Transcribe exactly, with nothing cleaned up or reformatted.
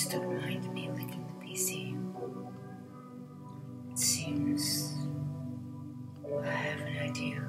just don't mind me licking the P C. It seems I have an idea.